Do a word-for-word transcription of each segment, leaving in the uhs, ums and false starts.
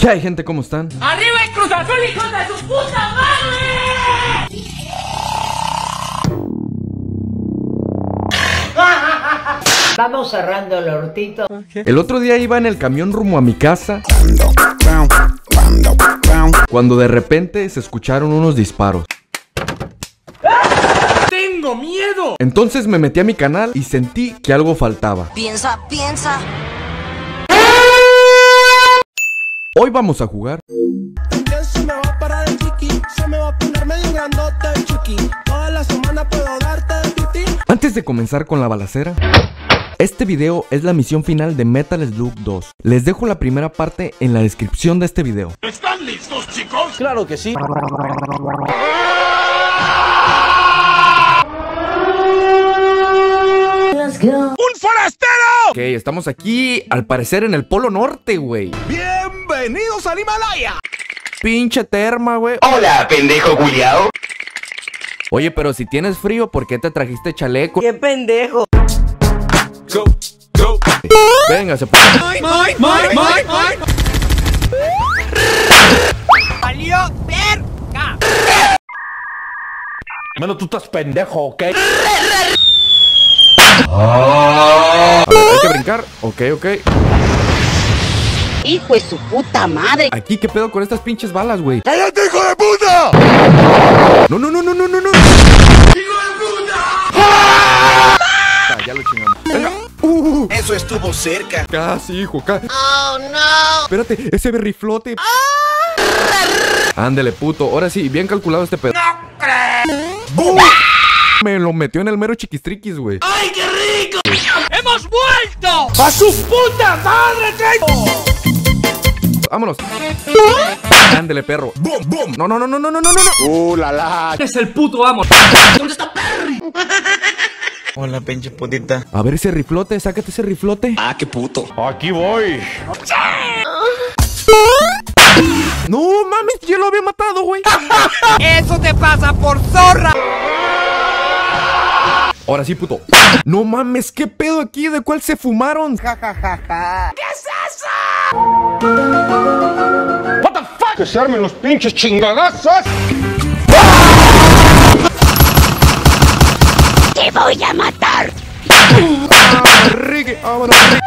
¿Qué hay, gente? ¿Cómo están? ¡Arriba el Cruz Azul, hijo de su puta madre! Vamos cerrando el hortito. Okay. El otro día iba en el camión rumbo a mi casa cuando de repente se escucharon unos disparos. ¡Tengo miedo! Entonces me metí a mi canal y sentí que algo faltaba. Piensa, piensa. Hoy vamos a jugar . Antes de comenzar con la balacera, este video es la misión final de Metal Slug dos. Les dejo la primera parte en la descripción de este video. ¿Están listos, chicos? ¡Claro que sí! Let's go. ¡Un forastero! Ok, estamos aquí, al parecer, en el Polo Norte, güey. ¡Bien! ¡Bienvenidos al Himalaya! Pinche terma, güey. Hola, pendejo culiao. Oye, pero si tienes frío, ¿por qué te trajiste chaleco? ¡Qué pendejo! Go, go. Venga, se pone. ¡Ay, ay, ay, ay, ay! ¡Salió verga! Bueno, tú estás pendejo, ¿ok? Ah. A ver, hay que brincar. Ok, ok. ¡Hijo de su puta madre! Aquí, ¿qué pedo con estas pinches balas, güey? ¡Cállate, hijo de puta! ¡No, no, no, no, no, no, no! ¡Hijo de puta! ¡Ah! Ah, ya lo chingamos. Venga. Uh, Eso estuvo cerca. Casi, hijo, casi. ¡Oh, no! Espérate, ese berriflote. Ah. Ándale, puto. Ahora sí, bien calculado este pedo. ¡No crees! ¡Bum! ¡Ah! Me lo metió en el mero chiquistriquis, güey. ¡Ay, qué rico! ¡Hemos vuelto! ¡A su puta madre, traigo! Vámonos. Ándele, perro. Boom, boom. No, no, no, no, no, no, no, no. Uh, la la. Es el puto amo. ¿Dónde está Perry? Hola, pinche putita. A ver ese riflote, sácate ese riflote. Ah, qué puto. Aquí voy. No mames, yo lo había matado, güey. Eso te pasa por zorra. Ahora sí, puto. No mames, qué pedo aquí, ¿de cuál se fumaron? Ja, ja, ja, ja. ¿Qué es eso? What the fuck? Que se armen los pinches chingadazos. Te voy a matar. Ah, Ricky, vámonos, Ricky.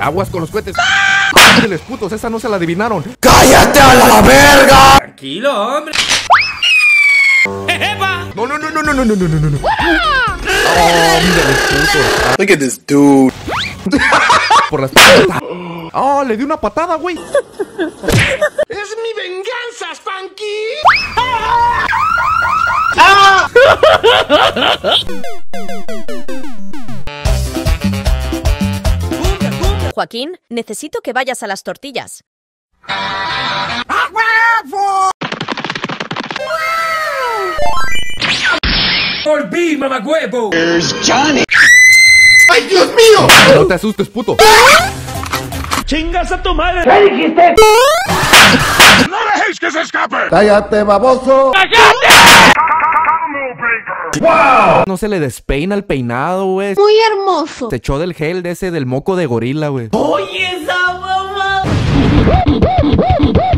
Aguas con los cohetes. Ángeles putos, esa no se la adivinaron. ¡Cállate a la verga! Tranquilo, hombre. No, no, no, no, no, no, no, no, no, no. Oh, putos. Look at this dude. Por las patas. Oh, le di una patada, güey. Es mi venganza, Spanky. ¡Ah! ¡Ah! Joaquín, necesito que vayas a las tortillas. ¡Volví, mamagüevo! ¡Es Johnny! ¡Ay, Dios mío! No te asustes, puto. ¡Chingas a tu madre! ¿Qué dijiste? ¡No dejéis que se escape! ¡Cállate, baboso! ¡Cállate! ¡Wow! No se le despeina el peinado, güey. Muy hermoso. Se echó del gel de ese del moco de gorila, güey. ¡Oye, esa mamá!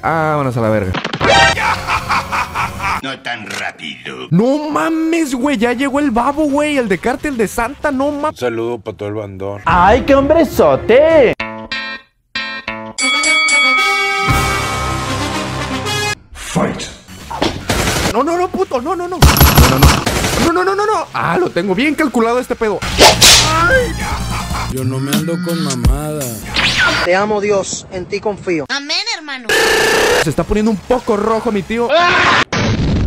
Ah, vámonos a la verga. No tan rápido. No mames, güey, ya llegó el babo, güey. El de Cártel de Santa, no mames. Saludo para todo el bandón. ¡Ay, qué hombrezote! Fight. No, no, no, puto, no, no, no. No, no, no, no, no, no, no, no. Ah, lo tengo bien calculado este pedo. Ay. Yo no me ando con mamada. Te amo, Dios, en ti confío. Amén, hermano. Se está poniendo un poco rojo, mi tío. ¡Ah!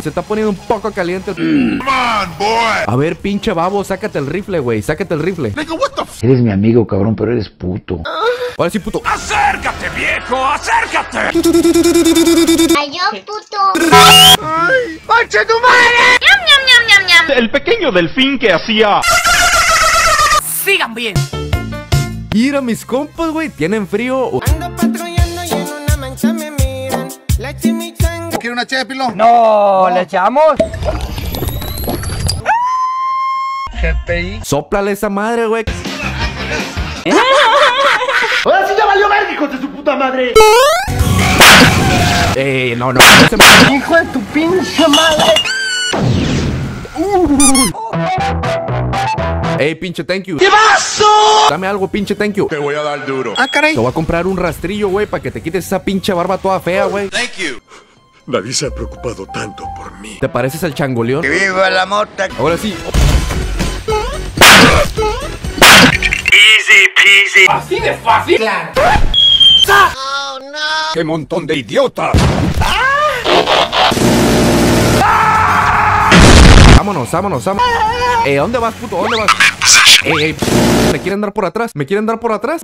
Se está poniendo un poco caliente. Mm. Come on, boy. A ver, pinche babo, sácate el rifle, güey. Sácate el rifle. Nigga, what the f. Eres mi amigo, cabrón, pero eres puto. Uh. Ahora sí, puto. ¡Acércate, viejo! ¡Acércate! ¡Cayó, puto! ¡Ay! ¡Ponche tu madre! ¡Yam, yam, yam, yam, yam! El pequeño delfín que hacía. ¡Sigan bien! Mira, mis compas, güey. ¿Tienen frío? Ando patrullando y en una mancha me miran. La chimichanga. ¿Quieres una ché, Pilo? No, ¿le echamos? G P I. Sóplale esa madre, güey. ¡Ahora sí ya valió verga, hijo de su puta! puta madre. Eh, no, no. Hijo de tu pinche madre. Ey, pinche thank you. ¡Qué vaso! Dame algo, pinche thank you. Te voy a dar duro. Ah, caray. Te voy a comprar un rastrillo, güey, para que te quites esa pinche barba toda fea, güey. Thank you. Nadie se ha preocupado tanto por mí. ¿Te pareces al changoleón? ¡Que viva la mota! Ahora sí. Easy peasy. Así de fácil. Claro. Oh, no. ¡Qué montón de idiotas! ¡Ah! ¡Ah! Vámonos, vámonos, vámonos. Eh, ¿dónde vas, puto? ¿Dónde vas? Eh, eh, ¿me quieren dar por atrás? ¿Me quieren dar por atrás?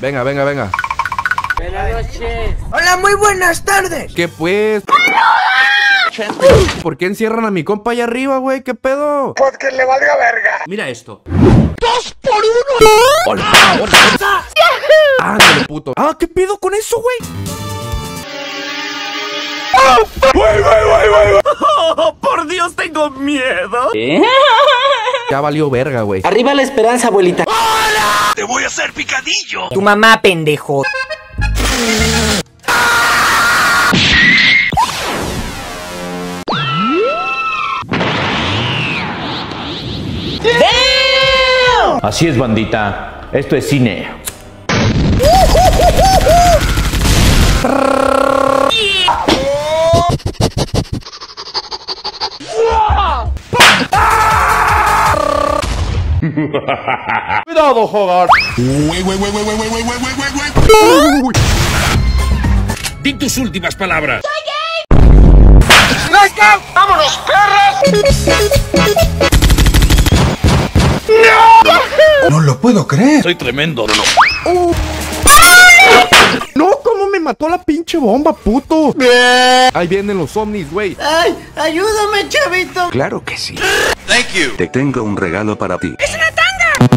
Venga, venga, venga. Buenas noches. Hola, muy buenas tardes. ¿Qué pues? ¿Por qué encierran a mi compa allá arriba, güey? ¿Qué pedo? Porque le valga verga. Mira esto. ¡Dos por uno! ¡Por favor! ¡Ándale, puto! ¡Ah, qué pedo con eso, güey! ¡Güey, güey, güey, güey! ¡Oh, por Dios, tengo miedo! ¿Eh? Ya valió verga, güey. Arriba la esperanza, abuelita. ¡Hola! ¡Te voy a hacer picadillo! Tu mamá, pendejo. Así es, bandita, esto es cine. Cuidado, jugar. Di tus últimas palabras. Soy gay. Let's go. Vámonos, perras. No lo puedo creer. Soy tremendo, no, no. Uh. No, cómo me mató la pinche bomba, puto. Ahí vienen los ovnis, güey. Ay, ayúdame, chavito. Claro que sí. Thank you. Te tengo un regalo para ti. ¡Es una tanga!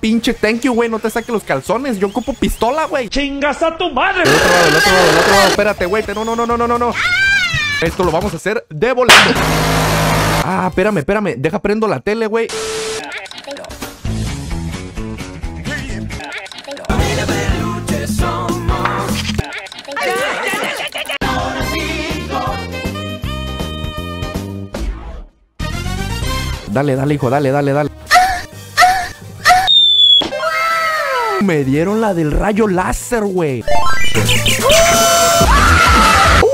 Pinche thank you, güey, no te saques los calzones. Yo ocupo pistola, güey. ¡Chingas a tu madre! El otro lado, el otro lado, el otro lado. Espérate, güey. No, no, no, no, no, no. Ah. Esto lo vamos a hacer de boleto. Ah, espérame, espérame. Deja prendo la tele, güey. Dale, dale, hijo, dale, dale, dale. Me dieron la del rayo láser, güey. Uh,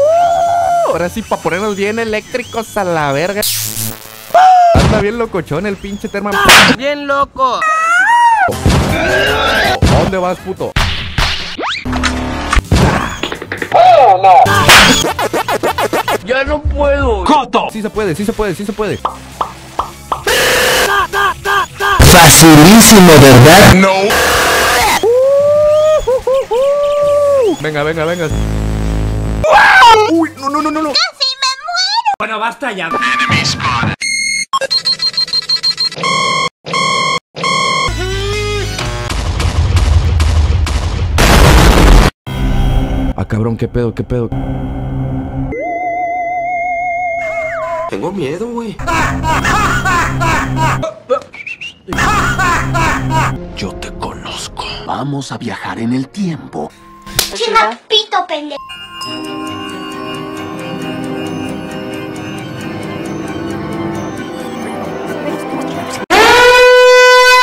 ahora sí, para ponernos bien eléctricos a la verga. Está bien locochón el pinche terma. Bien loco. ¿Dónde vas, puto? Oh, no. Ya no puedo. Coto. Sí se puede, sí se puede, sí se puede. Facilísimo, ¿verdad? No. Uh, uh, uh, uh. Venga, venga, venga. Uy, no, no, no, no. Casi me muero. Bueno, basta ya. Ah, cabrón, qué pedo, qué pedo. Tengo miedo, güey. Yo te conozco. Vamos a viajar en el tiempo. Chinga pito, pendejo.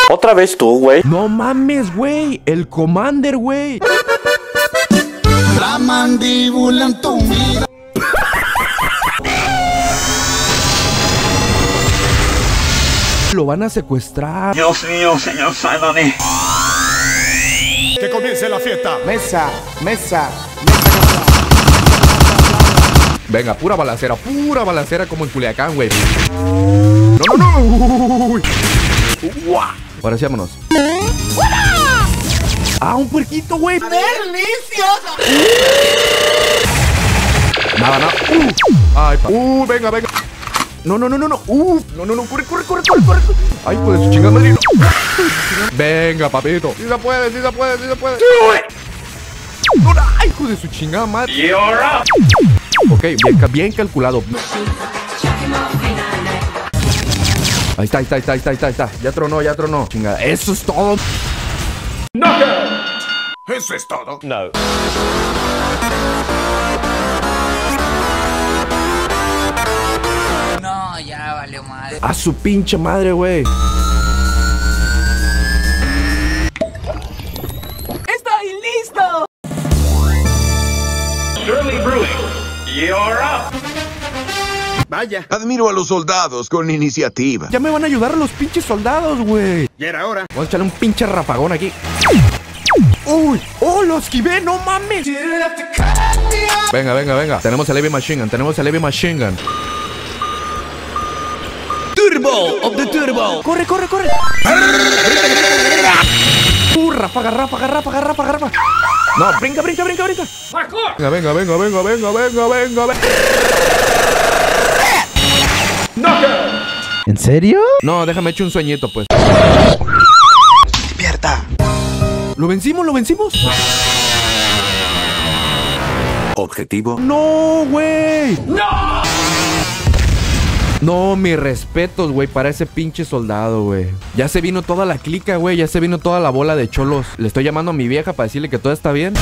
Otra vez tú, güey. No mames, güey. El Commander, güey. La mandíbula en tu vida. Lo van a secuestrar. Dios mío, señor Sandoni. Que comience la fiesta. Mesa, mesa, mesa. Venga, pura balacera, pura balacera como en Culiacán, güey. No, no, no. Uy. Ahora sí, vámonos. ¡Ah, un puerquito, güey! ¡Delicioso! Nada, nada. ¡Uh! ¡Ay, pa! ¡Uh, venga, venga! No, no, no, no, no. ¡Uh! No, no, no. ¡Corre, corre, corre, corre, corre! ¡Ay, pues su chingada madre! ¡Venga, papito! ¡Sí se puede, sí se puede, sí se puede! ¡Sí, güey! No, no. ¡Ay, hijo de su chingada madre! ¡Y ahora! Ok, bien, bien calculado. Ahí está, ahí está, ahí está, ahí está, ahí está, ahí está. Ya tronó, ya tronó. Chingada. Eso es todo. No. Eso es todo. No. No, ya valió madre. A su pinche madre, güey. ¡Estoy listo! Shirley Brewing, you're up. Vaya. Admiro a los soldados con iniciativa. Ya me van a ayudar a los pinches soldados, güey. Ya era hora. Vamos a echarle un pinche rapagón aquí. ¡Uy! ¡Oh, lo esquivé! ¡No mames! Venga, venga, venga. Tenemos el Heavy Machine Gun. Tenemos el Heavy Machine Gun. ¡Turbo! ¡Of the Turbo! ¡Corre, corre, corre! ¡Uh! ¡Ráfaga, ráfaga, ráfaga, ráfaga, ráfaga! ¡No! ¡Brinca, brinca, brinca, brinca! ¡Venga, venga, venga, venga, venga, venga, venga, venga! ¿En serio? No, déjame echar un sueñito, pues. ¡Despierta! ¿Lo vencimos? ¿Lo vencimos? Objetivo. ¡No, güey! ¡No! No, mis respetos, güey, para ese pinche soldado, güey. Ya se vino toda la clica, güey. Ya se vino toda la bola de cholos. Le estoy llamando a mi vieja para decirle que todo está bien.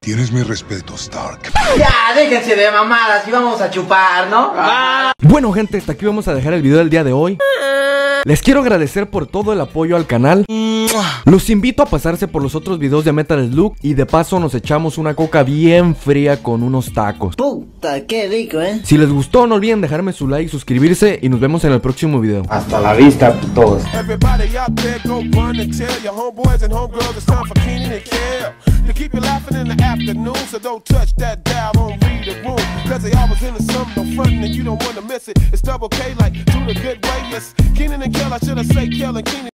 Tienes mi respeto, Stark. Ya, déjense de mamadas y vamos a chupar, ¿no? Ah. Bueno, gente, hasta aquí vamos a dejar el video del día de hoy. Les quiero agradecer por todo el apoyo al canal. Los invito a pasarse por los otros videos de Metal Slug. Y de paso nos echamos una coca bien fría con unos tacos. Puta, qué rico, eh. Si les gustó, no olviden dejarme su like, suscribirse. Y nos vemos en el próximo video. Hasta la vista, todos. Kill, I should've said kill and